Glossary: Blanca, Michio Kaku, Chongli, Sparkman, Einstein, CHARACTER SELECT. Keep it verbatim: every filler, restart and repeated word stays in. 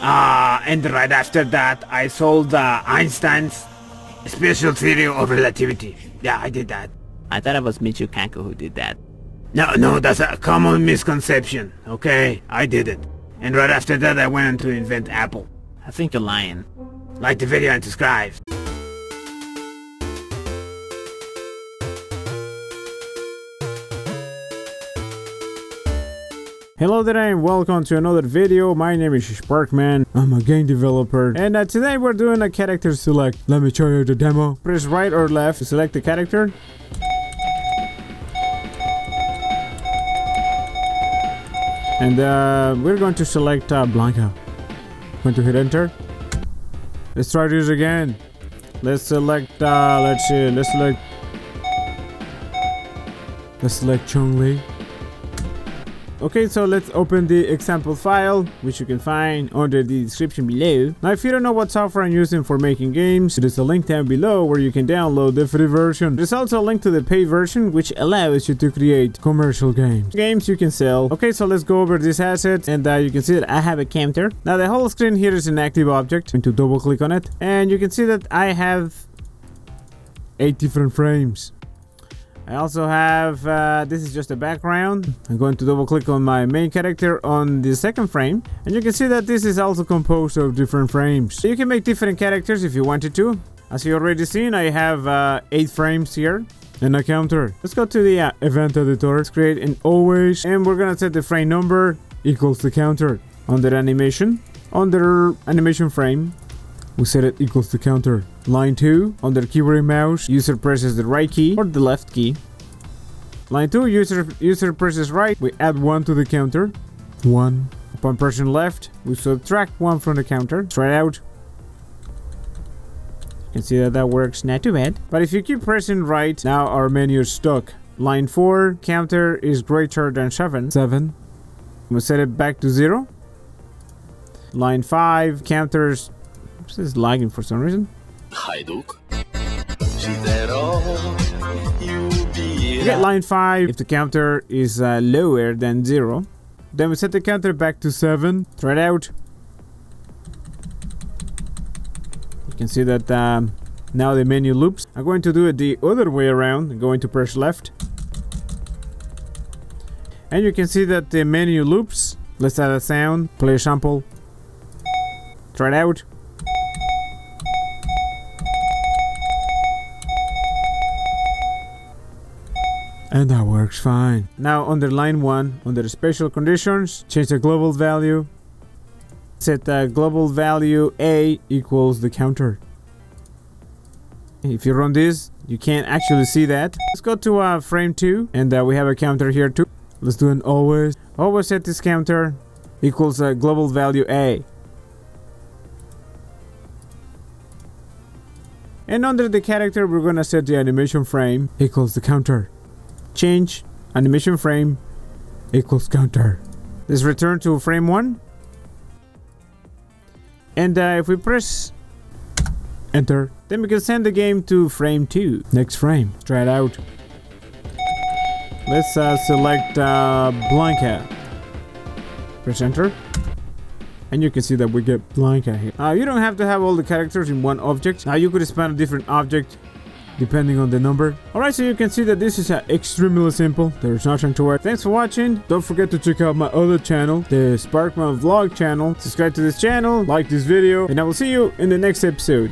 Uh, and right after that, I sold uh, Einstein's special theory of relativity. Yeah, I did that. I thought it was Michio Kaku who did that. No, no, that's a common misconception, okay? I did it. And right after that, I went on to invent Apple. I think you're lying. Like the video and subscribe. Hello there and welcome to another video. My name is Sparkman. I'm a game developer and uh, today we're doing a character select. Let me show you the demo. Press right or left to select the character. And uh, we're going to select uh, Blanca. Going to hit enter. Let's try this again. Let's select, uh, let's see, let's select. Let's select Chongli. Okay, so let's open the example file, which you can find under the description below. Now, if you don't know what software I'm using for making games, there's a link down below where you can download the free version. There's also a link to the paid version, which allows you to create commercial games. Games you can sell. Okay, so let's go over this asset, and uh, you can see that I have a camcorder. Now, the whole screen here is an active object. I'm going to double click on it, and you can see that I have eight different frames. I also have, uh, this is just a background. I'm going to double click on my main character on the second frame. And you can see that this is also composed of different frames. So you can make different characters if you wanted to. As you already seen, I have uh, eight frames here and a counter. Let's go to the uh, event editor. Let's create an always. And we're gonna set the frame number equals the counter. Under animation, under animation frame, we set it equals the counter. Line two, under keyboard and mouse, user presses the right key or the left key. Line two, user user presses right, we add one to the counter. One. Upon pressing left, we subtract one from the counter. Try it out. You can see that that works, not too bad. But if you keep pressing right, now our menu is stuck. Line four, counter is greater than seven. Seven. We set it back to zero. Line five, counters. This is lagging for some reason. You get line five if the counter is uh, lower than zero. Then we set the counter back to seven. Try it out. You can see that um, now the menu loops. I'm going to do it the other way around. I'm going to press left. And you can see that the menu loops. Let's add a sound. Play a sample. Try it out. And that works fine. Now under line one, under special conditions, change the global value. Set the global value A equals the counter. If you run this, you can't actually see that. Let's go to uh, frame two, and uh, we have a counter here too. Let's do an always. Always set this counter equals uh, global value A. And under the character, we're gonna set the animation frame equals the counter. Change animation frame equals counter. Let's return to frame one. And uh, if we press enter, then we can send the game to frame two. Next frame. Try it out. Let's uh, select uh, Blanca. Press enter. And you can see that we get Blanca here. Uh, you don't have to have all the characters in one object. Now uh, you could expand a different object depending on the number. Alright, so you can see that this is uh, extremely simple. There's nothing to it. Thanks for watching. Don't forget to check out my other channel, the Sparkman Vlog channel. Subscribe to this channel, like this video, and I will see you in the next episode.